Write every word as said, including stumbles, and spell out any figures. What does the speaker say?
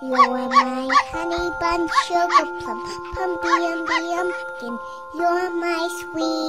You're my honey bun, sugar plum, pumpkin, pumpkin, you're my sweet.